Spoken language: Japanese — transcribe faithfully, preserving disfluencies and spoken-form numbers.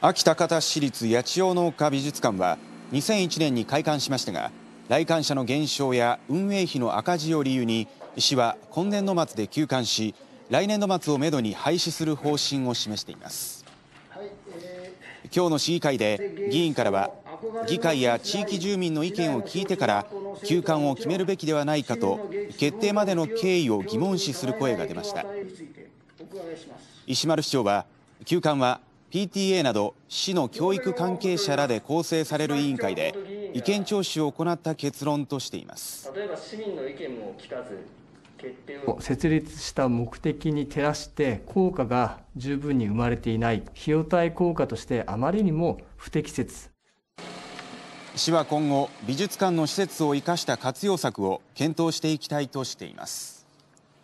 安芸高田市立八千代の丘美術館はにせんいちねんに開館しましたが、来館者の減少や運営費の赤字を理由に市は今年度末で休館し、来年度末をめどに廃止する方針を示しています。今日の市議会で議員からは、議会や地域住民の意見を聞いてから休館を決めるべきではないかと、決定までの経緯を疑問視する声が出ました。石丸市長は、休館は ピーティーエー など市の教育関係者らで構成される委員会で意見聴取を行った結論としています。設立した目的に照らして効果が十分に生まれていない、費用対効果としてあまりにも不適切。市は今後、美術館の施設を生かした活用策を検討していきたいとしています。